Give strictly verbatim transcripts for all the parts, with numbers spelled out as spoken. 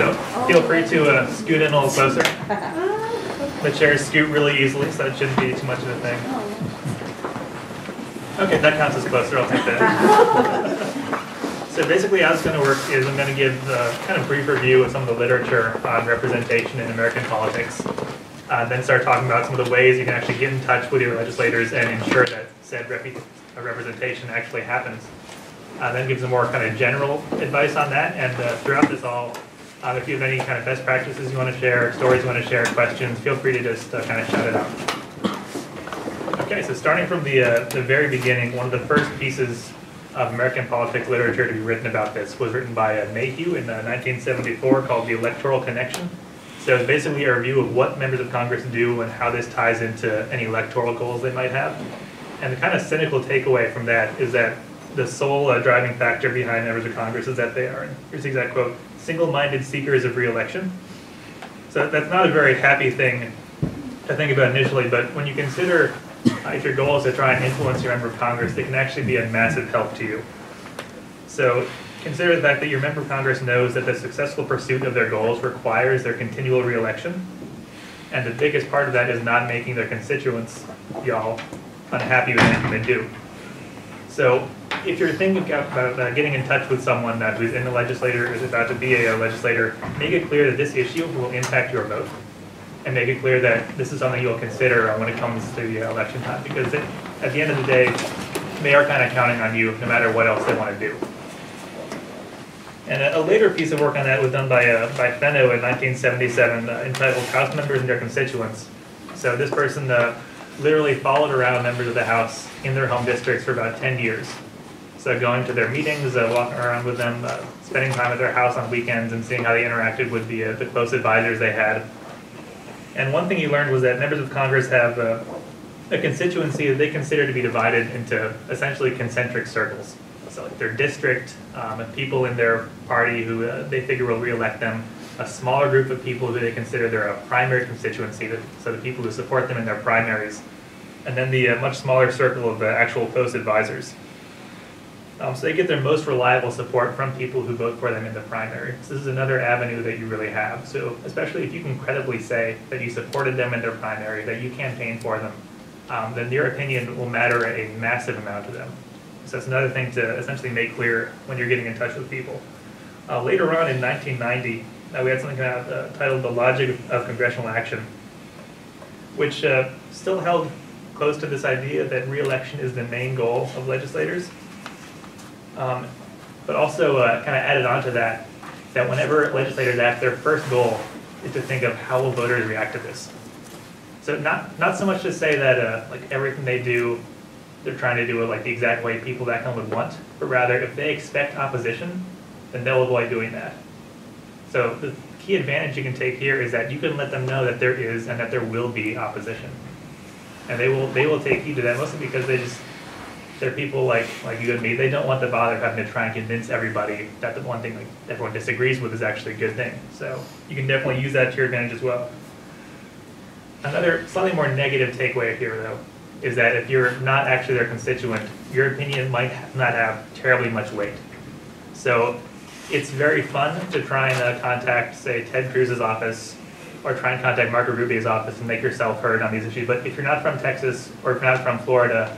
so feel free to uh, scoot in a little closer. The chairs scoot really easily, so that shouldn't be too much of a thing. Okay, that counts as closer, I'll take that. So basically how it's going to work is I'm going to give a kind of brief review of some of the literature on representation in American politics, uh, then start talking about some of the ways you can actually get in touch with your legislators and ensure that said rep representation actually happens. Uh, then give some more kind of general advice on that, and uh, throughout this all, um, if you have any kind of best practices you want to share, stories you want to share, questions, feel free to just uh, kind of shout it out. Okay, so starting from the, uh, the very beginning, one of the first pieces of American politics literature to be written about this was written by uh, Mayhew in uh, nineteen seventy-four, called The Electoral Connection. So it's basically a review of what members of Congress do and how this ties into any electoral goals they might have. And the kind of cynical takeaway from that is that the sole uh, driving factor behind members of Congress is that they are, here's the exact quote, single-minded seekers of re-election. So that's not a very happy thing to think about initially, but when you consider Uh, if your goal is to try and influence your member of Congress, they can actually be a massive help to you. So consider the fact that your member of Congress knows that the successful pursuit of their goals requires their continual re-election, and the biggest part of that is not making their constituents, y'all, unhappy with anything they do. So if you're thinking about uh, getting in touch with someone that who's in the legislature or is about to be a legislator, make it clear that this issue will impact your vote, and make it clear that this is something you'll consider when it comes to the election time, because it, at the end of the day, they are kind of counting on you no matter what else they want to do. And a, a later piece of work on that was done by, uh, by Fenno in nineteen seventy-seven, uh, entitled House Members and Their Constituents. So this person uh, literally followed around members of the House in their home districts for about ten years. So going to their meetings, uh, walking around with them, uh, spending time at their house on weekends and seeing how they interacted with the, uh, the close advisors they had. And one thing he learned was that members of Congress have uh, a constituency that they consider to be divided into essentially concentric circles. So like their district, um, people in their party who uh, they figure will re-elect them, a smaller group of people who they consider their uh, primary constituency, that, so the people who support them in their primaries, and then the uh, much smaller circle of the actual close advisors. Um, so they get their most reliable support from people who vote for them in the primary. So this is another avenue that you really have. So especially if you can credibly say that you supported them in their primary, that you campaigned for them, um, then your opinion will matter a massive amount to them. So that's another thing to essentially make clear when you're getting in touch with people. Uh, later on in nineteen ninety, uh, we had something out, uh, titled The Logic of Congressional Action, which uh, still held close to this idea that re-election is the main goal of legislators. Um, but also uh, kind of added on to that, that whenever legislators act, their first goal is to think of how will voters react to this. So not, not so much to say that uh, like everything they do, they're trying to do it like the exact way people back home would want, but rather if they expect opposition, then they'll avoid doing that. So the key advantage you can take here is that you can let them know that there is and that there will be opposition. And they will, they will take heed to that, mostly because they just, they're people like, like you and me, they don't want the bother of having to try and convince everybody that the one thing like, everyone disagrees with is actually a good thing. So you can definitely use that to your advantage as well. Another slightly more negative takeaway here, though, is that if you're not actually their constituent, your opinion might not have terribly much weight. So it's very fun to try and uh, contact, say, Ted Cruz's office, or try and contact Marco Rubio's office and make yourself heard on these issues. But if you're not from Texas, or if you're not from Florida,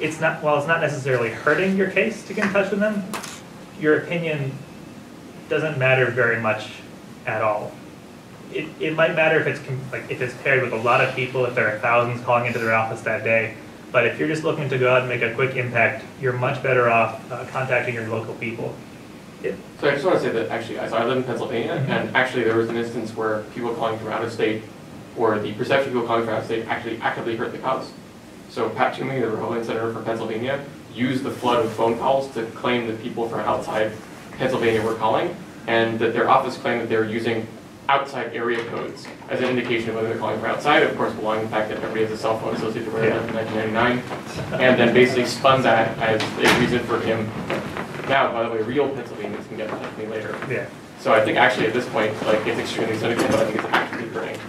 it's not, while it's not necessarily hurting your case to get in touch with them, your opinion doesn't matter very much at all. It, it might matter if it's, like, if it's paired with a lot of people, if there are thousands calling into their office that day, but if you're just looking to go out and make a quick impact, you're much better off uh, contacting your local people. Yeah. So I just want to say that actually, I live in Pennsylvania, mm-hmm. and actually there was an instance where people calling from out of state, or the perception of people calling from out of state, actually actively hurt the cause. So Pat Toomey, the Republican senator from Pennsylvania, used the flood of phone calls to claim that people from outside Pennsylvania were calling, and that their office claimed that they were using outside area codes as an indication of whether they're calling from outside, of course belonging to the fact that everybody has a cell phone associated with it in nineteen ninety-nine, and then basically spun that as a reason for him. Now, by the way, real Pennsylvanians can get that to me later. Yeah. So I think actually at this point, like, it's extremely cynical, but I think it's actually hurting.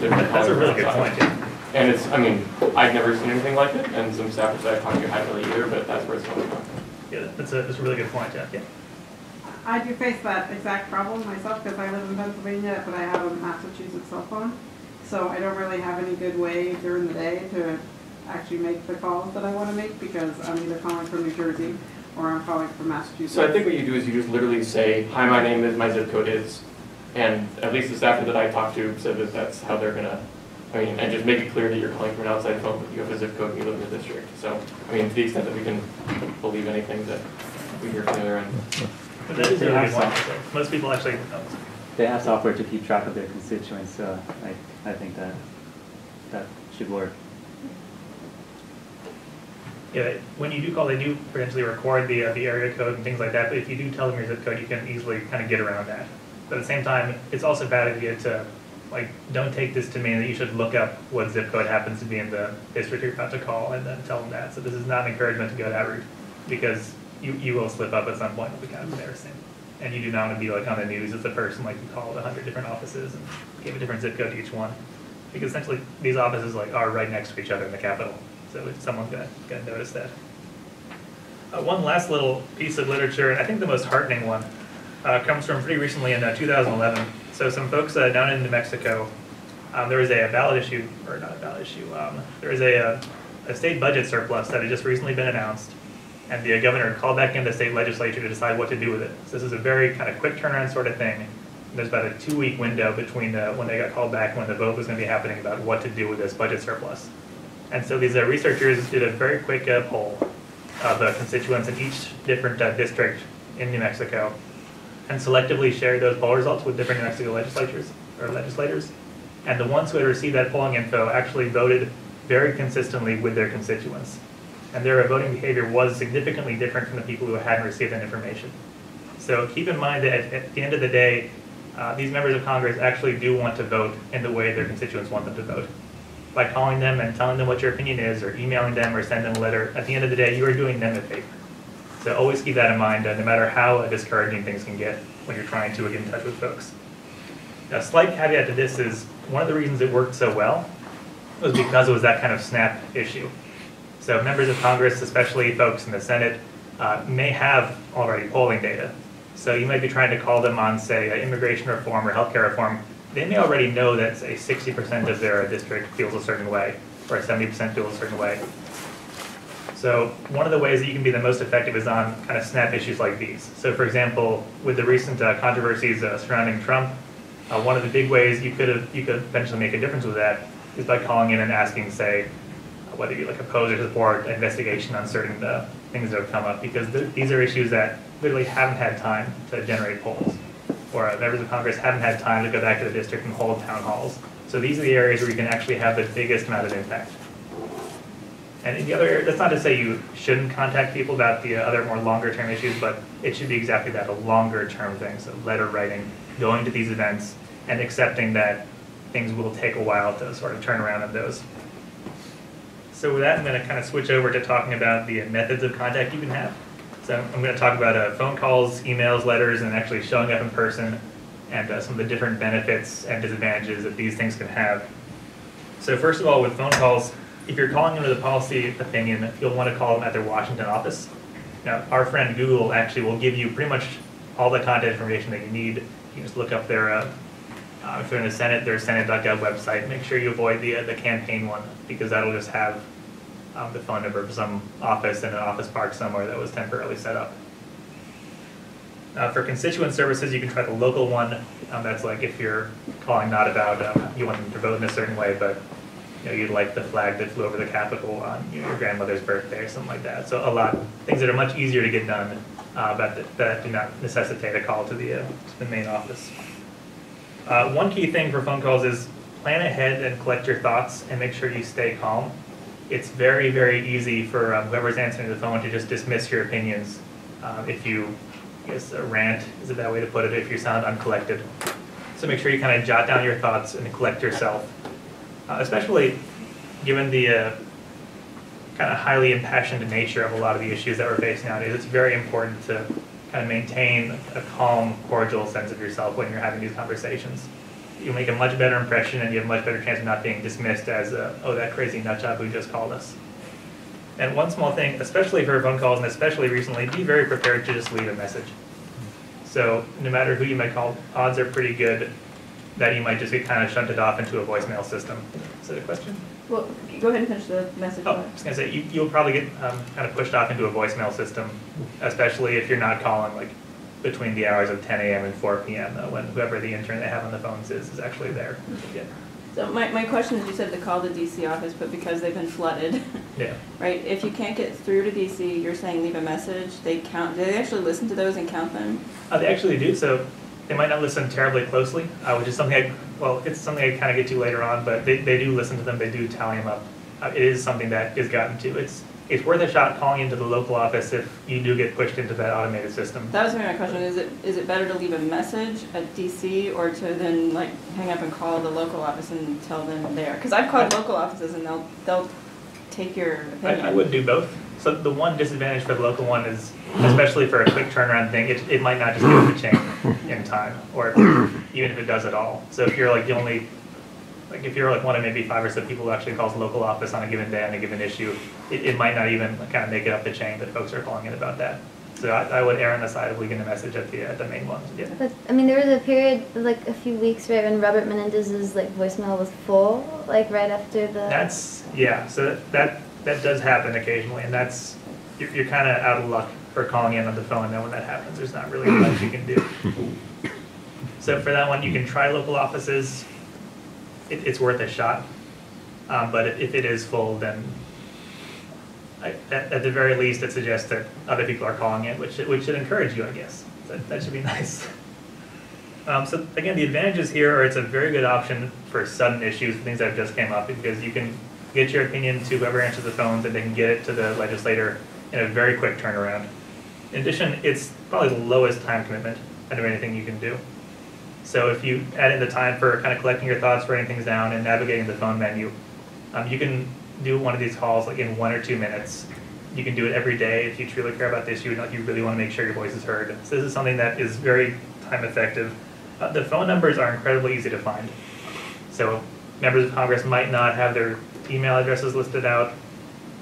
That's a really good outside. point, yeah. And it's, I mean, I've never seen anything like it, and some staffers that I've talked to haven't really either, but that's where it's coming from. Yeah, that's a, that's a really good point, yeah. yeah. I do face that exact problem myself because I live in Pennsylvania, but I have a Massachusetts cell phone. So I don't really have any good way during the day to actually make the calls that I want to make because I'm either calling from New Jersey or I'm calling from Massachusetts. So I think what you do is you just literally say, hi, my name is, my zip code is, and at least the staffer that I talked to said that that's how they're going to, I mean, and just make it clear that you're calling from an outside phone, but you have a zip code and you live in the district. So, I mean, to the extent that we can believe anything that we hear from the other end. But that is a good one. Most people actually, oh, they have software to keep track of their constituents, so I, I think that that should work. Yeah, when you do call, they do potentially record the, uh, the area code and things like that, but if you do tell them your zip code, you can easily kind of get around that. But at the same time, it's also a bad idea to, like, don't take this to mean that you should look up what zip code happens to be in the district you're about to call and then tell them that. So this is not an encouragement to go that route, because you, you will slip up at some point. It'll be kind of embarrassing. And you do not want to be like on the news as the person like you called a hundred different offices and gave a different zip code to each one. Because essentially these offices like are right next to each other in the Capitol. So someone's going to notice that. Uh, one last little piece of literature, and I think the most heartening one, uh, comes from pretty recently in uh, two thousand eleven. So some folks uh, down in New Mexico, um, there was a ballot issue, or not a ballot issue, um, there was a, a state budget surplus that had just recently been announced. And the governor called back in the state legislature to decide what to do with it. So this is a very kind of quick turnaround sort of thing. There's about a two-week window between the, when they got called back and when the vote was going to be happening about what to do with this budget surplus. And so these uh, researchers did a very quick uh, poll of uh, constituents in each different uh, district in New Mexico and selectively shared those poll results with different New Mexico legislatures or legislators. And the ones who had received that polling info actually voted very consistently with their constituents. And their voting behavior was significantly different from the people who hadn't received that information. So keep in mind that at, at the end of the day, uh, these members of Congress actually do want to vote in the way their constituents want them to vote. By calling them and telling them what your opinion is, or emailing them, or sending them a letter, at the end of the day, you are doing them a favor. So always keep that in mind, uh, no matter how uh, discouraging things can get when you're trying to get in touch with folks. A slight caveat to this is one of the reasons it worked so well was because it was that kind of snap issue. So members of Congress, especially folks in the Senate, uh, may have already polling data. So you might be trying to call them on, say, uh, immigration reform or healthcare reform. They may already know that, say, sixty percent of their district feels a certain way, or seventy percent feels a certain way. So one of the ways that you can be the most effective is on kind of snap issues like these. So for example, with the recent uh, controversies uh, surrounding Trump, uh, one of the big ways you could have, you could potentially make a difference with that is by calling in and asking, say, whether you like oppose or support investigation on certain uh, things that have come up, because th these are issues that literally haven't had time to generate polls. Or uh, members of Congress haven't had time to go back to the district and hold town halls. So these are the areas where you can actually have the biggest amount of impact. And in the other area, that's not to say you shouldn't contact people about the other more longer term issues, but it should be exactly that, a longer term thing. So letter writing, going to these events, and accepting that things will take a while to sort of turn around on those. So with that, I'm going to kind of switch over to talking about the methods of contact you can have. So I'm going to talk about uh, phone calls, emails, letters, and actually showing up in person, and uh, some of the different benefits and disadvantages that these things can have. So first of all, with phone calls, if you're calling into the policy opinion, you'll want to call them at their Washington office. Now, our friend Google actually will give you pretty much all the contact information that you need. You just look up their, uh, uh, if you're in the Senate, their Senate dot gov website. Make sure you avoid the, uh, the campaign one, because that'll just have Um, the phone number of some office in an office park somewhere that was temporarily set up. Uh, for constituent services, you can try the local one. Um, that's like if you're calling not about um, you want them to vote in a certain way, but you know, you'd like the flag that flew over the Capitol on you know, your grandmother's birthday or something like that. So a lot things that are much easier to get done, uh, but that, that do not necessitate a call to the uh, to the main office. Uh, one key thing for phone calls is plan ahead and collect your thoughts and make sure you stay calm. It's very, very easy for um, whoever's answering the phone to just dismiss your opinions um, if you, I guess, a rant is a bad way to put it, if you sound uncollected. So make sure you kind of jot down your thoughts and collect yourself, uh, especially given the uh, kind of highly impassioned nature of a lot of the issues that we're facing nowadays. It's very important to kind of maintain a calm, cordial sense of yourself when you're having these conversations. You make a much better impression, and you have a much better chance of not being dismissed as, a, oh, that crazy nutjob who just called us. And one small thing, especially for phone calls, and especially recently, be very prepared to just leave a message. So no matter who you might call, odds are pretty good that you might just get kind of shunted off into a voicemail system. Is that a question? Well, go ahead and finish the message. Oh, I was going to say, you, you'll probably get um, kind of pushed off into a voicemail system, especially if you're not calling like between the hours of ten A M and four P M when whoever the intern they have on the phones is is actually there. Yeah. So my, my question is, you said to call the D C office, but because they've been flooded, yeah, right? If you can't get through to D C, you're saying leave a message. They count. Do they actually listen to those and count them? Oh, they actually do. So they might not listen terribly closely, uh, which is something I, well, it's something I kind of get to later on, but they, they do listen to them, they do tally them up. Uh, it is something that is gotten to. It's it's worth a shot calling into the local office if you do get pushed into that automated system. That was my question. Is it is it better to leave a message at D C or to then like hang up and call the local office and tell them there? Because I've called local offices and they'll they'll take your opinion. I, I would do both. So the one disadvantage for the local one is, especially for a quick turnaround thing, it, it might not just give it a change in time, or even if it does at all. So if you're like the only, like if you're like one of maybe five or so people who actually calls the local office on a given day on a given issue, it, it might not even kind of make it up the chain that folks are calling in about that. So I, I would err on the side of leaving a message at the at the main one. Yeah. But I mean, there was a period like a few weeks right when Robert Menendez's like voicemail was full, like right after the. That's yeah. So that. that That does happen occasionally, and that's you're, you're kind of out of luck for calling in on the phone. And when that happens, there's not really much you can do. So for that one, you can try local offices. It, it's worth a shot, um, but if, if it is full, then I, at, at the very least, it suggests that other people are calling in, which which should encourage you, I guess. That, that should be nice. Um, so again, the advantages here are it's a very good option for sudden issues, things that have just came up, because you can get your opinion to whoever answers the phones, and they can get it to the legislator in a very quick turnaround. In addition, it's probably the lowest time commitment out of anything you can do. So if you add in the time for kind of collecting your thoughts, writing things down, and navigating the phone menu, um, you can do one of these calls like in one or two minutes. You can do it every day if you truly care about the issue and you really want to make sure your voice is heard. So this is something that is very time effective. Uh, the phone numbers are incredibly easy to find. So members of Congress might not have their email addresses listed out.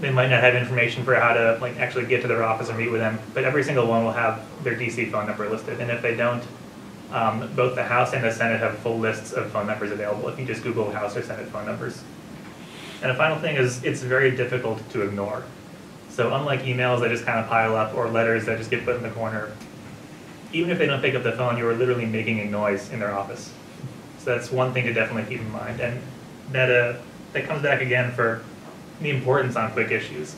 They might not have information for how to like actually get to their office or meet with them, but every single one will have their D C phone number listed. And if they don't, um, both the House and the Senate have full lists of phone numbers available if you just Google House or Senate phone numbers. And the final thing is it's very difficult to ignore. So unlike emails that just kind of pile up or letters that just get put in the corner, even if they don't pick up the phone, you are literally making a noise in their office. So that's one thing to definitely keep in mind. And that uh, that comes back again for the importance on quick issues.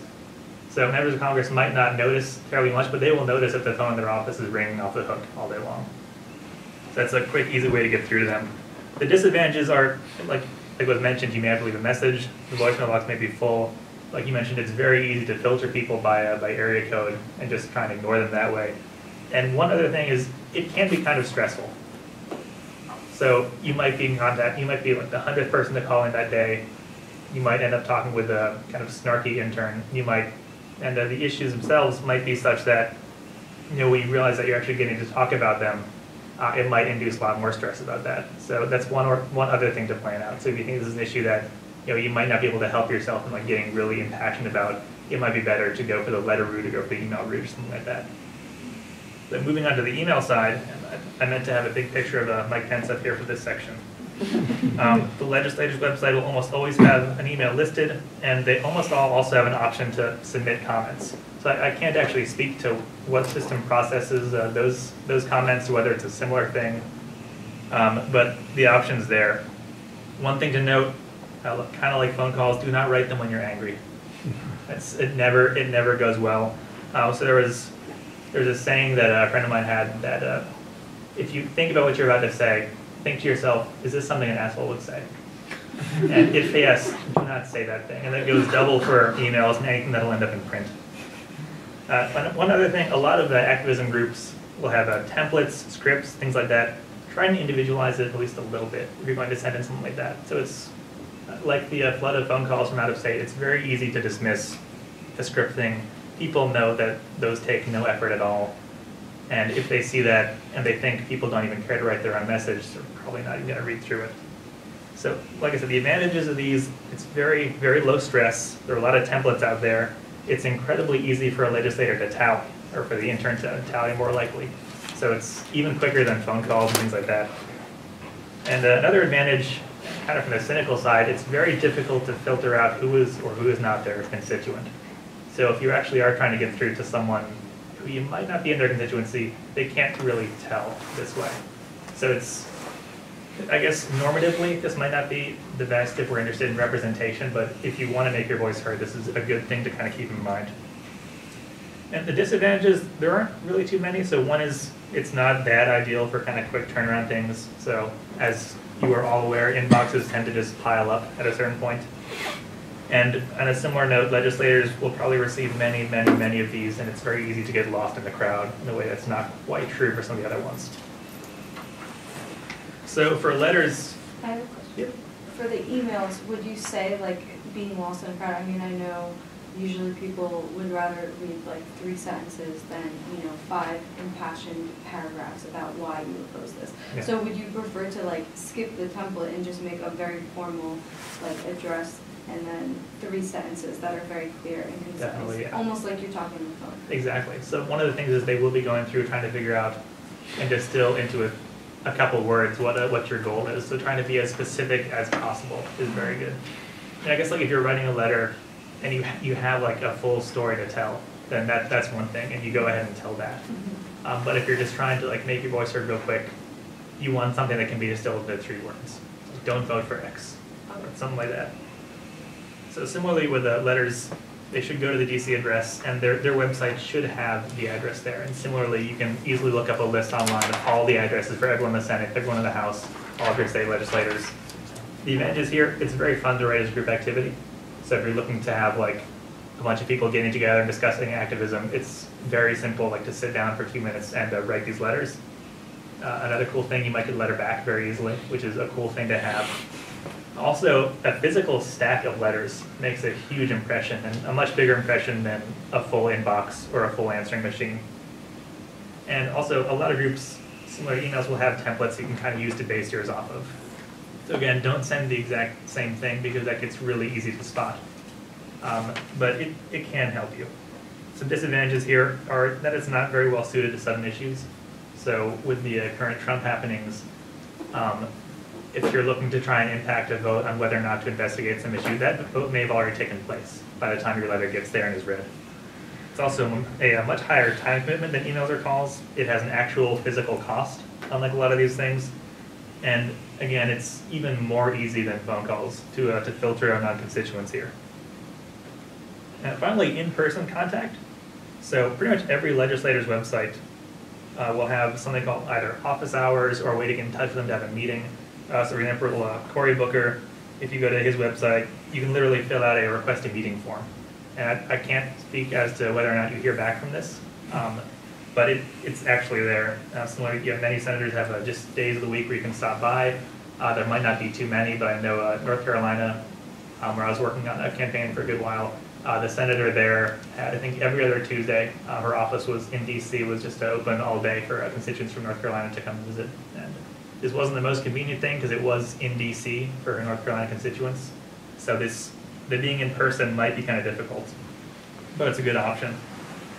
So members of Congress might not notice terribly much, but they will notice if the phone in their office is ringing off the hook all day long. So that's a quick, easy way to get through to them. The disadvantages are, like, like was mentioned, you may have to leave a message, the voicemail box may be full. Like you mentioned, it's very easy to filter people by, uh, by area code and just try and ignore them that way. And one other thing is it can be kind of stressful. So you might be in contact, you might be like the hundredth person to call in that day. You might end up talking with a kind of snarky intern. You might, and uh, the issues themselves might be such that, you know, when you realize that you're actually getting to talk about them, uh, it might induce a lot more stress about that. So that's one or one other thing to plan out. So if you think this is an issue that, you know, you might not be able to help yourself and like getting really impassioned about, it might be better to go for the letter route or go for the email route or something like that. But moving on to the email side, I meant to have a big picture of uh, Mike Pence up here for this section. Um, the legislator's website will almost always have an email listed, and they almost all also have an option to submit comments. So I, I can't actually speak to what system processes uh, those those comments, whether it's a similar thing, um, but the option's there. One thing to note, uh, kind of like phone calls, do not write them when you're angry. It's, it never it never goes well. Uh, so there was there's a saying that a friend of mine had that uh, if you think about what you're about to say, think to yourself, is this something an asshole would say? And if yes, do not say that thing. And that goes double for emails and anything that'll end up in print. Uh, one other thing, a lot of the activism groups will have uh, templates, scripts, things like that. Try and individualize it at least a little bit if you're going to send in something like that. So it's uh, like the uh, flood of phone calls from out of state. It's very easy to dismiss a script thing. People know that those take no effort at all. And if they see that and they think people don't even care to write their own message, they're probably not even going to read through it. So, like I said, the advantages of these, it's very, very low stress. There are a lot of templates out there. It's incredibly easy for a legislator to tally, or for the intern to tally more likely. So it's even quicker than phone calls and things like that. And another advantage, kind of from the cynical side, it's very difficult to filter out who is or who is not their constituent. So if you actually are trying to get through to someone who you might not be in their constituency, they can't really tell this way. So it's, I guess, normatively, this might not be the best if we're interested in representation, but if you want to make your voice heard, this is a good thing to kind of keep in mind. And the disadvantages, there aren't really too many. So one is, it's not that ideal for kind of quick turnaround things. So as you are all aware, inboxes tend to just pile up at a certain point. And on a similar note, legislators will probably receive many, many, many of these, and it's very easy to get lost in the crowd in a way that's not quite true for some of the other ones. So for letters, I have a question. Yep. For the emails, would you say like being lost in a crowd? I mean, I know usually people would rather read like three sentences than, you know, five impassioned paragraphs about why you oppose this. Yeah. So would you prefer to like skip the template and just make a very formal like address and then three sentences that are very clear and concise? Definitely, yeah. Almost like you're talking on the phone. Exactly. So one of the things is they will be going through trying to figure out and distill into a, a couple words what uh, what your goal is. So trying to be as specific as possible is very good. And I guess like if you're writing a letter and you you have like a full story to tell, then that that's one thing, and you go ahead and tell that. Mm-hmm. Um, but if you're just trying to like make your voice heard real quick, you want something that can be distilled into three words. Like, don't vote for X, or something like that. So similarly with the letters, they should go to the D C address, and their their website should have the address there. And similarly, you can easily look up a list online of all the addresses for everyone in the Senate, everyone in the House, all of your state legislators. The advantage is here, it's very fun to write as a group activity. So if you're looking to have like a bunch of people getting together and discussing activism, it's very simple, like to sit down for two minutes and uh, write these letters. Uh, another cool thing, you might get a letter back very easily, which is a cool thing to have. Also, a physical stack of letters makes a huge impression, and a much bigger impression than a full inbox or a full answering machine. And also, a lot of groups, similar emails will have templates you can kind of use to base yours off of. So again, don't send the exact same thing because that gets really easy to spot. Um, but it, it can help you. Some disadvantages here are that it's not very well suited to sudden issues. So with the uh, current Trump happenings, um, if you're looking to try and impact a vote on whether or not to investigate some issue, that vote may have already taken place by the time your letter gets there and is read. It's also a, a much higher time commitment than emails or calls. It has an actual physical cost, unlike a lot of these things. And again, it's even more easy than phone calls to, uh, to filter out non-constituents here. And finally, in-person contact. So pretty much every legislator's website uh, will have something called either office hours or a way to get in touch with them to have a meeting. Uh, so for example, uh, Cory Booker, if you go to his website, you can literally fill out a request a meeting form. And I, I can't speak as to whether or not you hear back from this. Um, But it, it's actually there. Uh, similar, you know, many senators have uh, just days of the week where you can stop by. Uh, there might not be too many, but I know uh, North Carolina, um, where I was working on a campaign for a good while, uh, the senator there had, I think, every other Tuesday, uh, her office was in D C, was just open all day for uh, constituents from North Carolina to come visit. And this wasn't the most convenient thing because it was in D C for her North Carolina constituents. So this, the being in person might be kind of difficult, but it's a good option.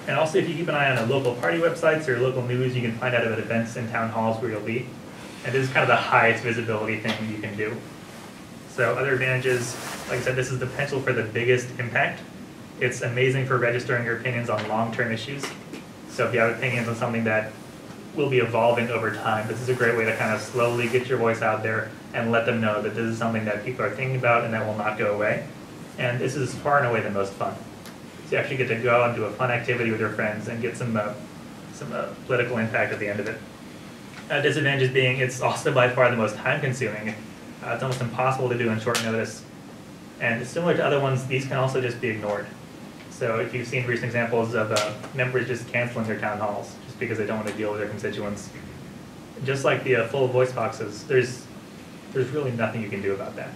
And also, if you keep an eye on the local party websites or local news, you can find out about events in town halls where you'll be. And this is kind of the highest visibility thing you can do. So other advantages, like I said, this is the potential for the biggest impact. It's amazing for registering your opinions on long-term issues. So if you have opinions on something that will be evolving over time, this is a great way to kind of slowly get your voice out there and let them know that this is something that people are thinking about and that will not go away. And this is far and away the most fun. So you actually get to go out and do a fun activity with your friends and get some uh, some uh, political impact at the end of it. Uh, disadvantages being it's also by far the most time-consuming. Uh, it's almost impossible to do on short notice. And similar to other ones, these can also just be ignored. So if you've seen recent examples of uh, members just canceling their town halls just because they don't want to deal with their constituents, just like the uh, full voice boxes, there's there's really nothing you can do about that.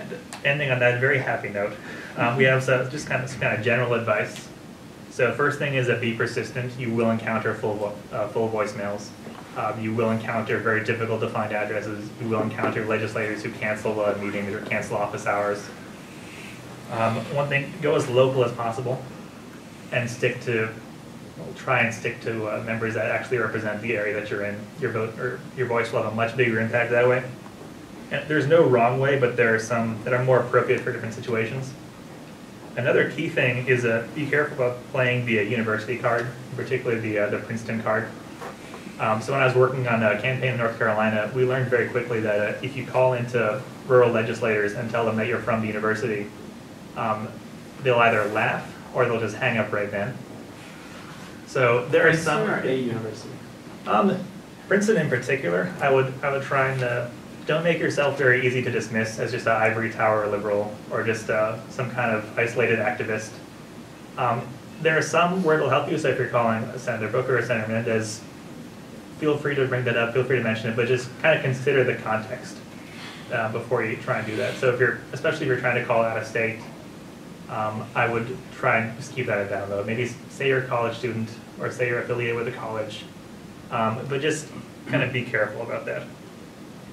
And ending on that very happy note, um, we have so just kind of, kind of general advice. So first thing is that be persistent. You will encounter full, vo uh, full voicemails. Um, you will encounter very difficult to find addresses. You will encounter legislators who cancel uh, meetings or cancel office hours. Um, one thing, go as local as possible and stick to we'll try and stick to uh, members that actually represent the area that you're in. Your vote or your voice will have a much bigger impact that way. And there's no wrong way, but there are some that are more appropriate for different situations. Another key thing is uh, be careful about playing the uh, university card, particularly the, uh, the Princeton card. Um, so when I was working on a campaign in North Carolina, we learned very quickly that uh, if you call into rural legislators and tell them that you're from the university, um, they'll either laugh or they'll just hang up right then. So there are some... Princeton or a university? Um, Princeton in particular, I would, I would try and... Uh, don't make yourself very easy to dismiss as just an ivory tower liberal or just uh, some kind of isolated activist. Um, there are some where it'll help you, so if you're calling Senator Booker or Senator Menendez, feel free to bring that up, feel free to mention it, but just kind of consider the context uh, before you try and do that. So if you're, especially if you're trying to call out of state, um, I would try and just keep that at down low. Maybe say you're a college student or say you're affiliated with a college, um, but just kind of be careful about that.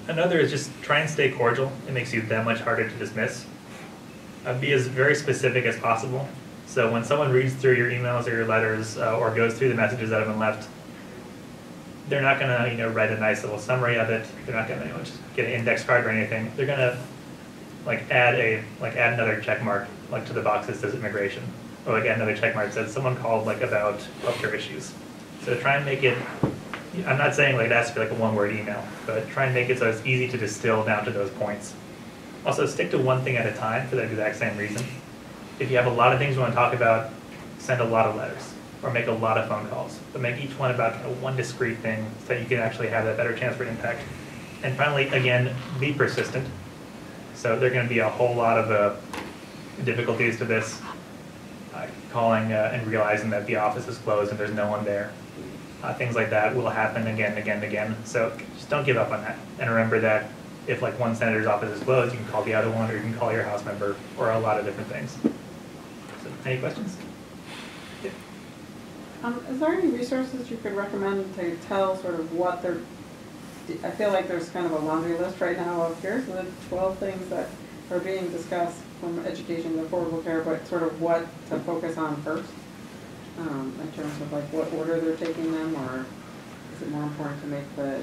Another is just try and stay cordial. It makes you that much harder to dismiss. Uh, be as very specific as possible. So when someone reads through your emails or your letters uh, or goes through the messages that have been left, they're not going to you know write a nice little summary of it. They're not going to you know, just get an index card or anything. They're going to like add a like add another check mark like to the box that says immigration, or like add another check mark that says someone called like about healthcare issues. So try and make it. I'm not saying like it has to be like a one-word email, but try and make it so it's easy to distill down to those points. Also, stick to one thing at a time for the exact same reason. If you have a lot of things you want to talk about, send a lot of letters or make a lot of phone calls, but make each one about kind of one discrete thing so that you can actually have that better chance for impact. And finally, again, be persistent. So there are going to be a whole lot of uh, difficulties to this, uh, calling uh, and realizing that the office is closed and there's no one there. Uh, things like that will happen again and again and again. So just don't give up on that. And remember that if like one senator's office is closed, you can call the other one, or you can call your House member, or a lot of different things. So any questions? Yeah. Um, is there any resources you could recommend to tell sort of what they're, I feel like there's kind of a laundry list right now of here's the twelve things that are being discussed from education to affordable care, but sort of what to focus on first? Um, in terms of like what order they're taking them, or is it more important to make the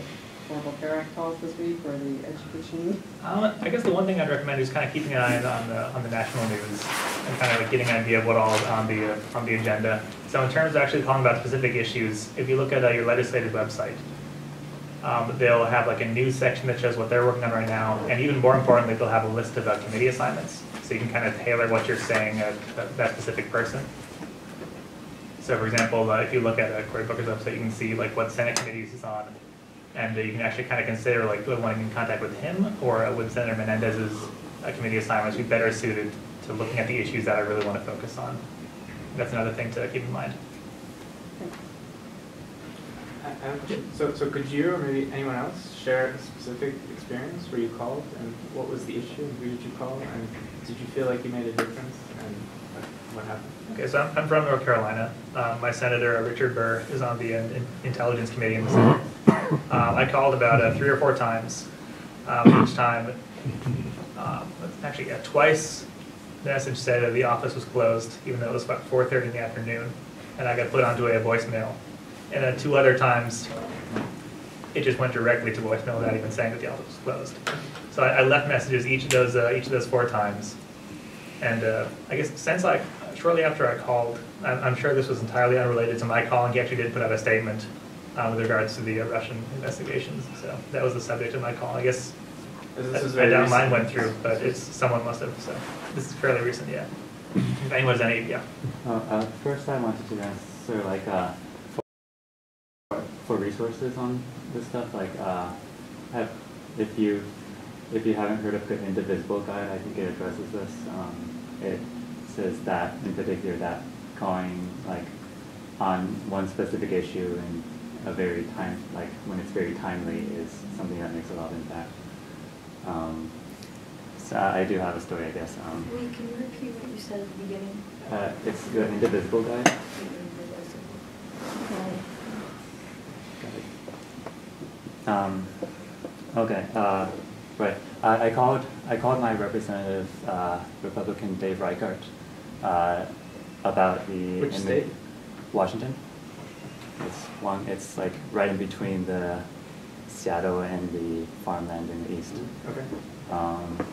Affordable Care Act calls this week or the education? Um, I guess the one thing I'd recommend is kind of keeping an eye on the on the national news and kind of like getting an idea of what all is on the uh, on the agenda. So in terms of actually talking about specific issues, if you look at uh, your legislative website, um, they'll have like a news section that shows what they're working on right now, and even more importantly, they'll have a list of uh, committee assignments, so you can kind of tailor what you're saying uh, to that specific person. So for example, uh, if you look at uh, Cory Booker's website, you can see like what Senate committees he's on, and uh, you can actually kind of consider like, do I want to get in contact with him, or uh, would Senator Menendez's uh, committee assignments be better suited to looking at the issues that I really want to focus on? That's another thing to keep in mind. So, so could you or maybe anyone else share a specific experience where you called, and what was the issue, and who did you call, and did you feel like you made a difference, and what happened? Okay, so I'm, I'm from North Carolina. Uh, my senator, Richard Burr, is on the in Intelligence Committee in the Senate. Uh, I called about uh, three or four times. Um, each time, um, actually, yeah, twice, the message said that the office was closed, even though it was about four thirty in the afternoon, and I got put onto a voicemail. And then two other times, it just went directly to voicemail without even saying that the office was closed. So I, I left messages each of those uh, each of those four times, and uh, I guess since I. Shortly after I called, I'm sure this was entirely unrelated to my calling, he actually did put out a statement uh, with regards to the uh, Russian investigations. So that was the subject of my call. I guess I doubt mine went through, but it's someone must have. So this is fairly recent, yeah. If anyone has any, yeah. Uh, uh, first, I wanted to answer like uh, for, for resources on this stuff. Like, uh, have, if you if you haven't heard of the Indivisible Guide, I think it addresses this. Um, it says that in particular that calling like on one specific issue and a very time like when it's very timely is something that makes a lot of impact. Um, so I do have a story, I guess. Um, Wait, can you repeat what you said at the beginning? Uh, it's the Indivisible Guide. Okay. Um, okay. Uh, right. I, I called. I called my representative, uh, Republican Dave Reichert. Uh, about the... Which state? Washington. one, it's like right in between the Seattle and the farmland in the east. Okay. Um,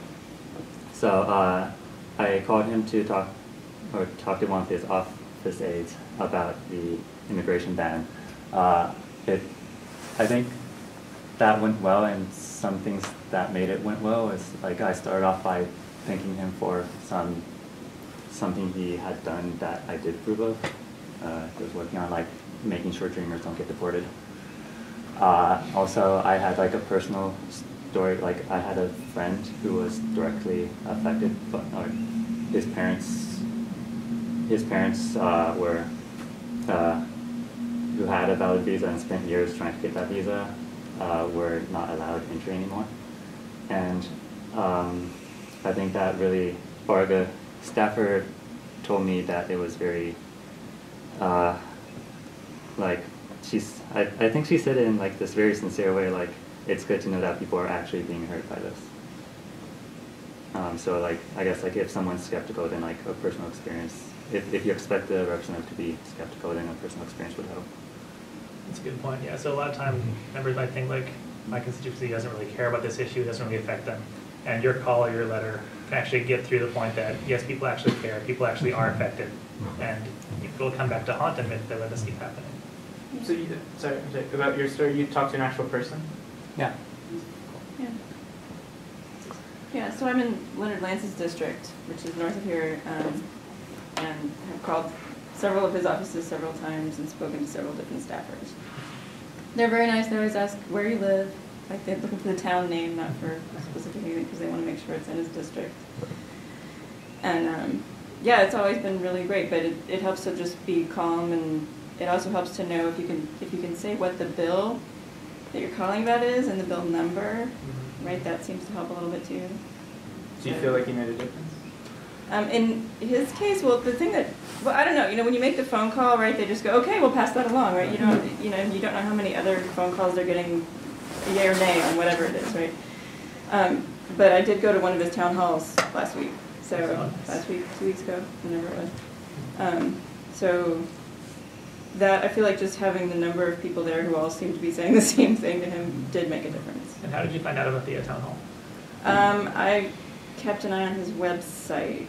so uh, I called him to talk, or talked to one of his office aides about the immigration ban. Uh, it, I think that went well, and some things that made it went well is like I started off by thanking him for some something he had done that I did approve of. Uh, he was working on like making sure dreamers don't get deported. Uh, also, I had like a personal story. Like I had a friend who was directly affected, but or his parents, his parents uh, were uh, who had a valid visa and spent years trying to get that visa, uh, were not allowed entry anymore. And um, I think that really, or the staffer told me that it was very, uh, like she's, I, I think she said it in like this very sincere way, like it's good to know that people are actually being hurt by this. Um, so like, I guess like if someone's skeptical, then like a personal experience, if, if you expect the representative to be skeptical, then a personal experience would help. That's a good point, yeah. So a lot of time members might think like, my constituency doesn't really care about this issue, it doesn't really affect them. And your call or your letter can actually get through the point that, yes, people actually care, people actually are affected, and it will come back to haunt them if they let this keep happening. So, you, sorry, sorry, about your story, you talked to an actual person? Yeah. Yeah. Yeah, so I'm in Leonard Lance's district, which is north of here, um, and have called several of his offices several times and spoken to several different staffers. They're very nice, they always ask where you live. Like they're looking for the town name, not for a specific anything, because they want to make sure it's in his district. And um, yeah, it's always been really great, but it, it helps to just be calm, and it also helps to know if you can if you can say what the bill that you're calling about is and the bill number, mm-hmm. right? That seems to help a little bit too. Do you so, feel like you made a difference? Um, in his case, well, the thing that, well, I don't know, you know, when you make the phone call, right? They just go, okay, we'll pass that along, right? You don't, you know, you don't know how many other phone calls they're getting. Yay or nay on whatever it is, right? Um, but I did go to one of his town halls last week, so last week, two weeks ago, whenever it was. Um, so that I feel like just having the number of people there who all seemed to be saying the same thing to him did make a difference. And how did you find out about the town hall? Um, I kept an eye on his website.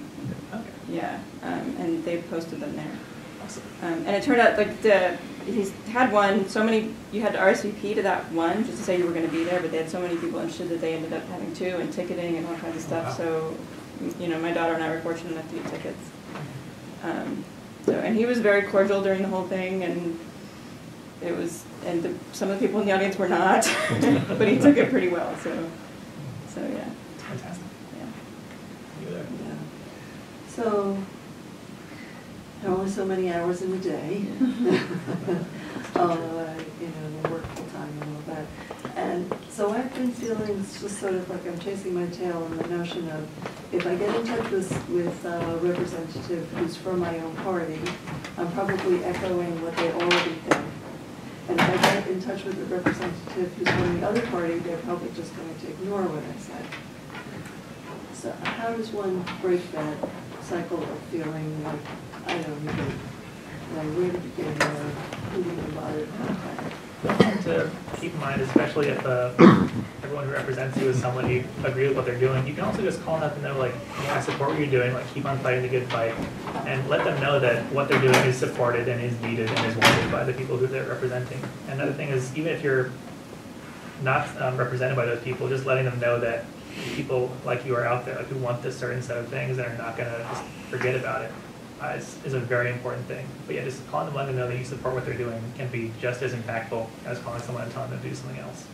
Okay. Yeah, um, and they posted them there. Awesome. Um, and it turned out like the. He's had one, so many, you had to R S V P to that one, just to say you were going to be there, but they had so many people interested that they ended up having two, and ticketing and all kinds of stuff, oh, wow. So, you know, my daughter and I were fortunate enough to get tickets. Um, so, and he was very cordial during the whole thing, and it was, and the, some of the people in the audience were not, but he took it pretty well, so, so yeah. Fantastic. Yeah. You there? Yeah. So... There are only so many hours in the day, although I, you know, work full time and all that. And so I've been feeling it's just sort of like I'm chasing my tail on the notion of if I get in touch with, with a representative who's from my own party, I'm probably echoing what they already think. And if I get in touch with a representative who's from the other party, they're probably just going to ignore what I said. So how does one break that cycle of feeling like, I don't know, like where to begin, who do you bother contacting? To keep in mind, especially if uh, everyone who represents you is someone you agree with what they're doing, you can also just call them up and they're like, yeah, I support what you're doing, like keep on fighting the good fight, and let them know that what they're doing is supported and is needed and is wanted by the people who they're representing. Another thing is, even if you're not um, represented by those people, just letting them know that people like you are out there, like, who want this certain set of things and are not going to just forget about it. Uh, is, is a very important thing. But yeah, just calling them, letting them know that you support what they're doing can be just as impactful as calling someone and telling them to do something else.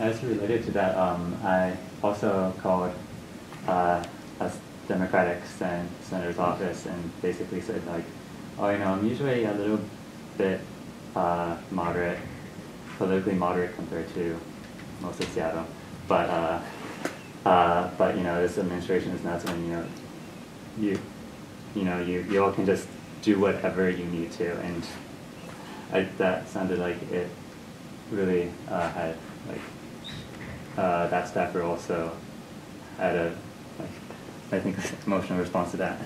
As related to that, um, I also called uh, a Democratic sen senator's office and basically said, like, oh, you know, I'm usually a little bit uh, moderate, politically moderate compared to most of Seattle, but, uh, uh, but you know, this administration is nuts, and, you know, you, you know, you, you all can just do whatever you need to, and I, that sounded like it really uh, had, like, uh, that staffer also had a, like, I think, emotional response to that.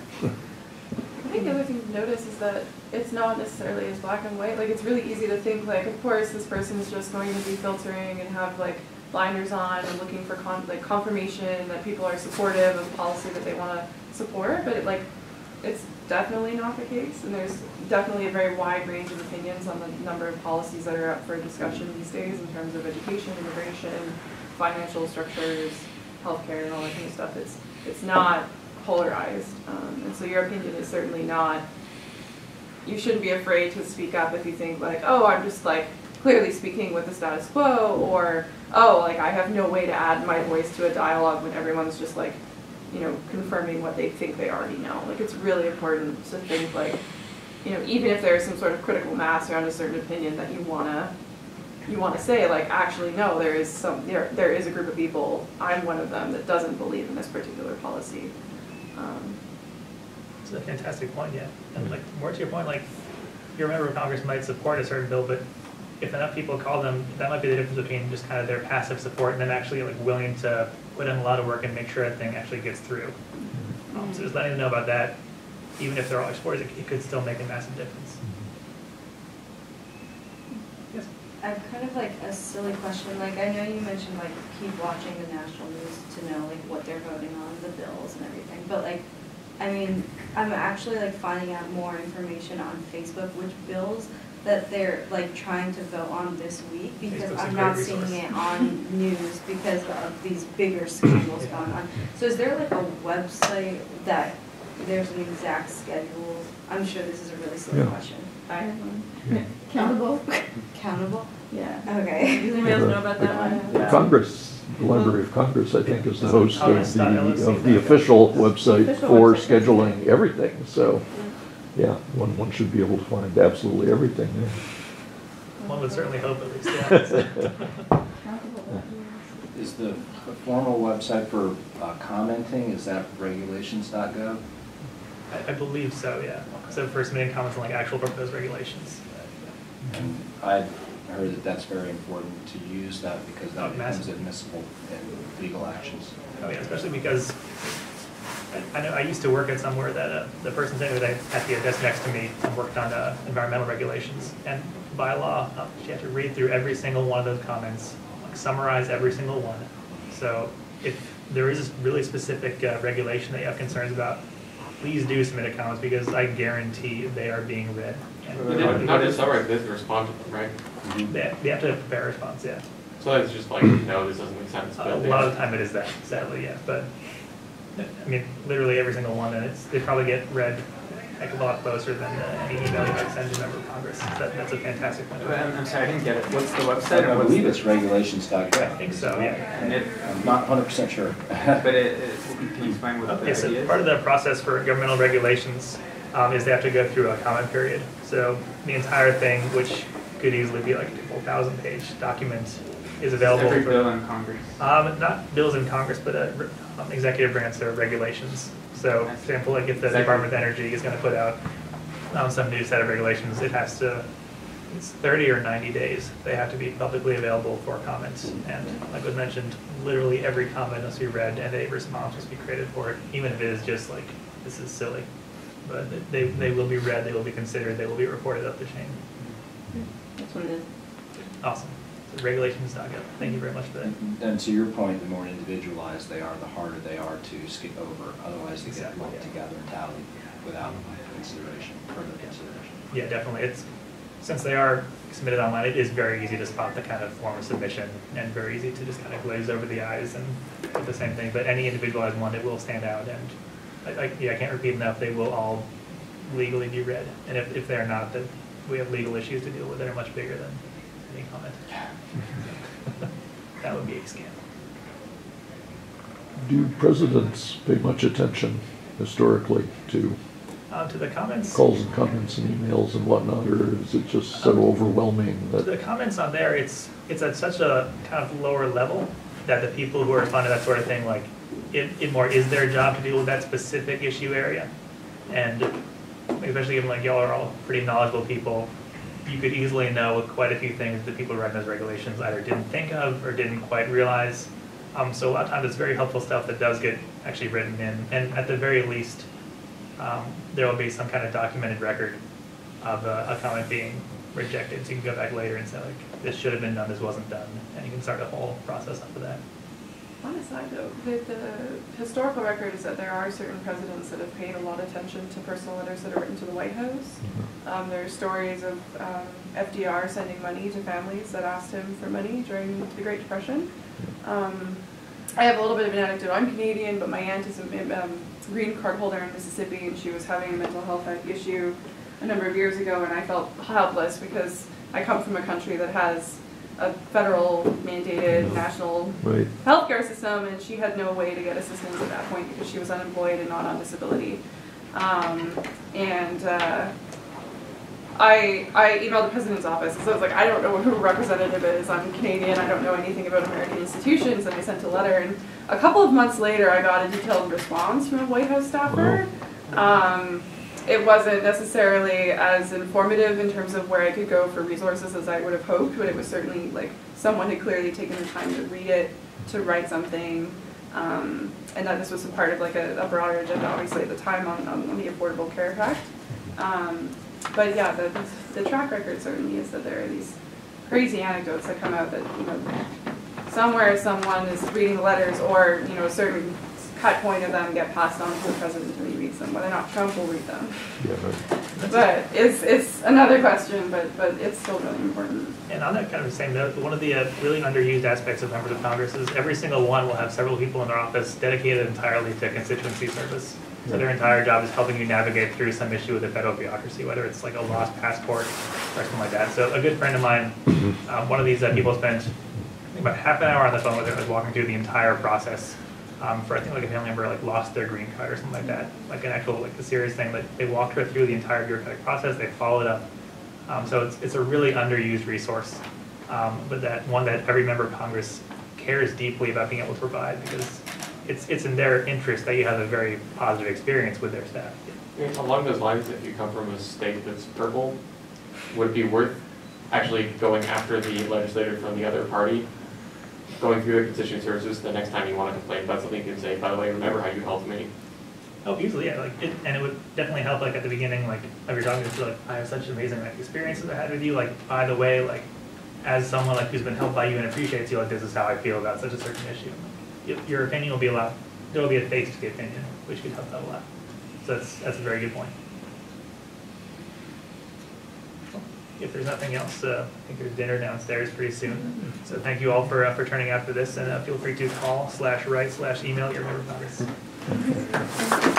I think the other thing to notice is that it's not necessarily as black and white. Like, it's really easy to think, like, of course, this person is just going to be filtering and have, like, blinders on and looking for con like confirmation that people are supportive of policy that they want to support. But, it, like, it's definitely not the case. And there's definitely a very wide range of opinions on the number of policies that are up for discussion these days in terms of education, immigration, financial structures, healthcare, and all that kind of stuff. It's, it's not polarized. Um, and so your opinion is certainly not, you shouldn't be afraid to speak up if you think, like, oh, I'm just, like, clearly speaking with the status quo, or, oh, like, I have no way to add my voice to a dialogue when everyone's just, like, you know, confirming what they think they already know. Like, it's really important to think, like, you know, even if there's some sort of critical mass around a certain opinion that you want to you want to say, like, actually, no, there is some, there, there is a group of people, I'm one of them, that doesn't believe in this particular policy. Um, That's a fantastic point, yeah. And, like, more to your point, like, your member of Congress might support a certain bill, but if enough people call them, that might be the difference between just kind of their passive support and them actually, like, willing to put in a lot of work and make sure that thing actually gets through. Mm-hmm. um, so just letting them know about that, even if they're all supporters, it, it could still make a massive difference. Yes? I have kind of like a silly question. Like, I know you mentioned, like, keep watching the national news to know, like, what they're voting on, the bills and everything. But, like, I mean, I'm actually, like, finding out more information on Facebook, which bills that they're, like, trying to vote on this week, because Facebook's I'm not seeing resource. It on news because of these bigger schedules yeah. going on. So is there, like, a website that there's an exact schedule? I'm sure this is a really silly yeah. question. I have one. Yeah. Countable? Countable? Yeah. Okay. Does anybody else know about that one? The yeah. Congress, the Library of Congress, I think, is the host oh, of, the, of the official website the official for website. scheduling everything. So, yeah, one, one should be able to find absolutely everything there. One would certainly hope, at least. Yeah. Is the formal website for uh, commenting, is that regulations dot gov? I, I believe so, yeah. So for submitting comments on, like, actual proposed regulations. And I heard that that's very important to use that because that oh, becomes admissible in legal actions. Oh yeah, especially because I, I know I used to work at somewhere that uh, the person sitting at the desk next to me worked on uh, environmental regulations, and by law uh, she had to read through every single one of those comments, like, summarize every single one. So if there is a really specific uh, regulation that you have concerns about, please do submit a comment, because I guarantee they are being read. They not just all right, they respond to them, right? Mm-hmm. they, they have to prepare a response, yeah. So it's just like, no, this doesn't make sense. But a lot of the time it is that, sadly, yeah. But, I mean, literally every single one, and it's, they probably get read, like, a lot closer than uh, any email you might send to a member of Congress. That, that's a fantastic one. I'm, I'm sorry, I didn't get it. What's the website? I, I believe it's regulations dot gov. I think so, yeah. And it, I'm not one hundred percent sure. But it, it, can you explain what okay, the so part of the process for governmental regulations Um, is they have to go through a comment period. So the entire thing, which could easily be like a four thousand page document, is available. Is every for, bill in Congress? Um, not bills in Congress, but uh, um, executive branch or regulations. So, for example, like if the exactly. Department of Energy is going to put out um, some new set of regulations, it has to, it's thirty or ninety days. They have to be publicly available for comments. And like was mentioned, literally every comment must be read and a response must be created for it, even if it is just like, this is silly. But they, they will be read, they will be considered, they will be reported up the chain. That's what it is. Awesome. So regulations dot gov. Thank you very much for that. And, and to your point, the more individualized they are, the harder they are to skip over. Otherwise, they exactly, get lumped yeah. together and tallied without consideration, further consideration. Yeah, definitely. It's since they are submitted online, it is very easy to spot the kind of form of submission, and very easy to just kind of glaze over the eyes and do the same thing. But any individualized one, it will stand out. And I, yeah, I can't repeat enough, they will all legally be read. And if, if they're not, then we have legal issues to deal with that are much bigger than any comment. That would be a scandal. Do presidents pay much attention historically to, uh, to the comments? Calls and comments and emails and whatnot, or is it just so um, overwhelming? That the comments on there, it's, it's at such a kind of lower level that the people who are responding to that sort of thing, like, It, it more is their job to deal with that specific issue area. And especially given like y'all are all pretty knowledgeable people, you could easily know quite a few things that people writing those regulations either didn't think of or didn't quite realize. Um, so a lot of times it's very helpful stuff that does get actually written in. And at the very least, um, there will be some kind of documented record of a, a comment being rejected. So you can go back later and say, like, this should have been done, this wasn't done, and you can start a whole process after that. On a side note, the, the historical record is that there are certain presidents that have paid a lot of attention to personal letters that are written to the White House. Um, there are stories of um, F D R sending money to families that asked him for money during the Great Depression. Um, I have a little bit of an anecdote. I'm Canadian, but my aunt is a um, green card holder in Mississippi, and she was having a mental health issue a number of years ago, and I felt helpless because I come from a country that has a federal mandated national right. healthcare system, and she had no way to get assistance at that point because she was unemployed and not on disability. Um, and uh, I, I emailed the president's office, so I was like, I don't know who a representative is, I'm Canadian, I don't know anything about American institutions, and I sent a letter, and a couple of months later I got a detailed response from a White House staffer. Um, It wasn't necessarily as informative in terms of where I could go for resources as I would have hoped, but it was certainly like someone had clearly taken the time to read it, to write something, um, and that this was a part of like a, a broader agenda, obviously at the time on, on the Affordable Care Act. Um, but yeah, the, the track record certainly is that there are these crazy anecdotes that come out that, you know, somewhere someone is reading the letters, or, you know, a certain cut point of them get passed on to the president when he reads them. Whether or not Trump will read them. Yeah, right. But it's, it's another question, but, but it's still really important. And on that kind of same note, one of the uh, really underused aspects of members of Congress is every single one will have several people in their office dedicated entirely to constituency service. So their entire job is helping you navigate through some issue with the federal bureaucracy, whether it's like a lost passport or something like that. So a good friend of mine, um, one of these uh, people spent about half an hour on the phone with her, was walking through the entire process. Um, for I think like a family member like lost their green card or something like that, like an actual like a serious thing. But they walked her through the entire bureaucratic process. They followed up. Um, so it's it's a really underused resource, um, but that one that every member of Congress cares deeply about being able to provide, because it's it's in their interest that you have a very positive experience with their staff. Along those lines, if you come from a state that's purple, would it be worth actually going after the legislator from the other party? Going through the constituent services, the next time you want to complain about something, you can say, by the way, remember how you helped me. Oh, easily, yeah. Like, it, and it would definitely help, like, at the beginning, like, if you're talking to, like, I have such amazing, like, experiences I had with you, like, by the way, like, as someone, like, who's been helped by you and appreciates you, like, this is how I feel about such a certain issue. Like, your opinion will be a lot, there will be a face to the opinion, which could help that a lot. So that's, that's a very good point. If there's nothing else, uh, I think there's dinner downstairs pretty soon. So thank you all for uh, for turning out for this, and uh, feel free to call slash write slash email your member of Congress.